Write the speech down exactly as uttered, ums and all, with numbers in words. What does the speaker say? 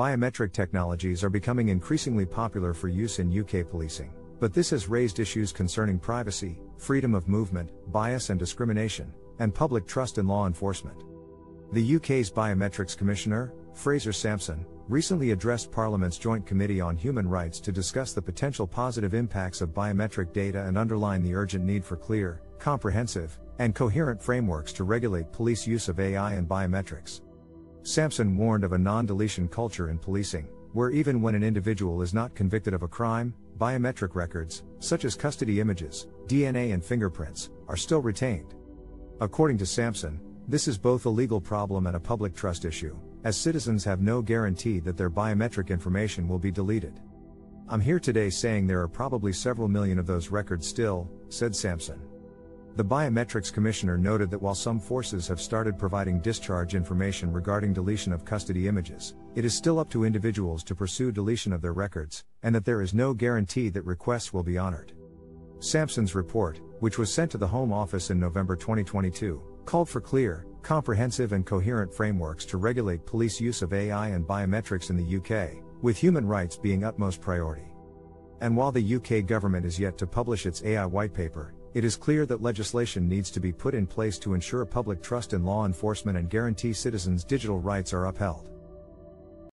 Biometric technologies are becoming increasingly popular for use in U K policing, but this has raised issues concerning privacy, freedom of movement, bias and discrimination, and public trust in law enforcement. The U K's Biometrics Commissioner, Fraser Sampson, recently addressed Parliament's Joint Committee on Human Rights to discuss the potential positive impacts of biometric data and underline the urgent need for clear, comprehensive, and coherent frameworks to regulate police use of A I and biometrics. Sampson warned of a non-deletion culture in policing, where even when an individual is not convicted of a crime, biometric records, such as custody images, D N A and fingerprints, are still retained. According to Sampson, this is both a legal problem and a public trust issue, as citizens have no guarantee that their biometric information will be deleted. "I'm here today saying there are probably several million of those records still," said Sampson. The Biometrics Commissioner noted that while some forces have started providing discharge information regarding deletion of custody images, it is still up to individuals to pursue deletion of their records, and that there is no guarantee that requests will be honored. Sampson's report, which was sent to the Home Office in November twenty twenty-two, called for clear, comprehensive and coherent frameworks to regulate police use of A I and biometrics in the U K, with human rights being utmost priority. And while the U K government is yet to publish its A I whitepaper, it is clear that legislation needs to be put in place to ensure public trust in law enforcement and guarantee citizens' digital rights are upheld.